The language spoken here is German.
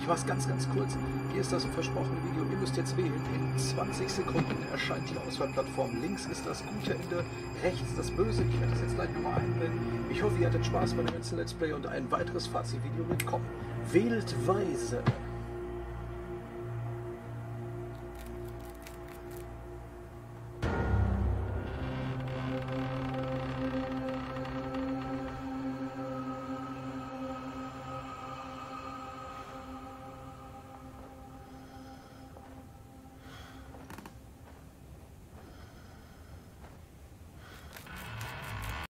Ich mach's ganz, ganz kurz. Hier ist das versprochene Video. Ihr müsst jetzt wählen. In 20 Sekunden erscheint die Auswahlplattform. Links ist das gute Ende, rechts das böse. Ich werde das jetzt gleich nochmal einblenden. Ich hoffe, ihr hattet Spaß bei dem ganzen Let's Play und ein weiteres Fazit-Video mitkommen. Wählt weise.